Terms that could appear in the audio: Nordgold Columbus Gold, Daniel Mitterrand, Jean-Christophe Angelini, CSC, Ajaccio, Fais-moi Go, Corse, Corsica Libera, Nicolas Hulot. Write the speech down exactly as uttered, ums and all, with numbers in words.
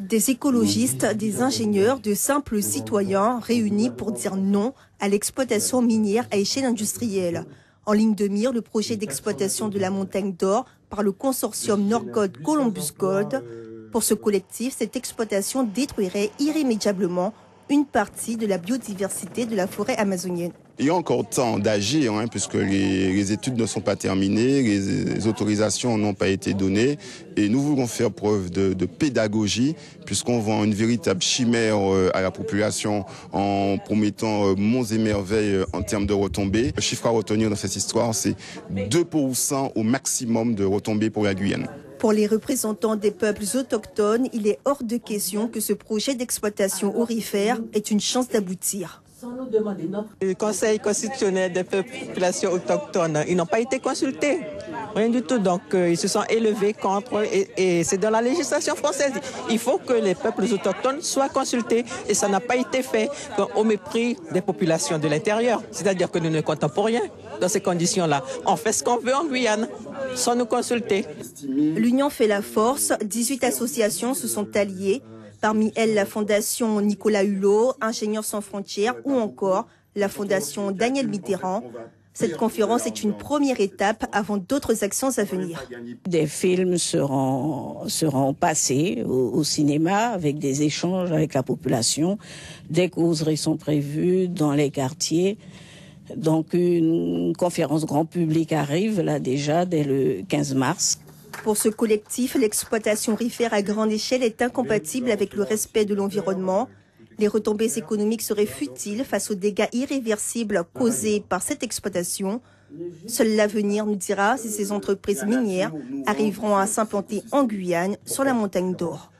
Des écologistes, des ingénieurs, de simples citoyens réunis pour dire non à l'exploitation minière à échelle industrielle. En ligne de mire, le projet d'exploitation de la montagne d'or par le consortium Nordgold Columbus Gold. Pour ce collectif, cette exploitation détruirait irrémédiablement une partie de la biodiversité de la forêt amazonienne. Il y a encore temps d'agir, hein, puisque les, les études ne sont pas terminées, les, les autorisations n'ont pas été données. Et nous voulons faire preuve de, de pédagogie, puisqu'on vend une véritable chimère euh, à la population en promettant euh, monts et merveilles euh, en termes de retombées. Le chiffre à retenir dans cette histoire, c'est deux pour cent au maximum de retombées pour la Guyane. Pour les représentants des peuples autochtones, il est hors de question que ce projet d'exploitation aurifère ait une chance d'aboutir. Le Conseil constitutionnel des populations autochtones, ils n'ont pas été consultés, rien du tout. Donc, ils se sont élevés contre, et, et c'est dans la législation française. Il faut que les peuples autochtones soient consultés, et ça n'a pas été fait au mépris des populations de l'intérieur. C'est-à-dire que nous ne comptons pour rien dans ces conditions-là. On fait ce qu'on veut en Guyane, sans nous consulter. L'Union fait la force, dix-huit associations se sont alliées. Parmi elles, la fondation Nicolas Hulot, Ingénieurs sans frontières, ou encore la fondation Daniel Mitterrand. Cette conférence est une première étape avant d'autres actions à venir. Des films seront, seront passés au, au cinéma avec des échanges avec la population. Des causeries sont prévues dans les quartiers. Donc une conférence grand public arrive là déjà dès le quinze mars. Pour ce collectif, l'exploitation aurifère à grande échelle est incompatible avec le respect de l'environnement. Les retombées économiques seraient futiles face aux dégâts irréversibles causés par cette exploitation. Seul l'avenir nous dira si ces entreprises minières arriveront à s'implanter en Guyane sur la montagne d'or.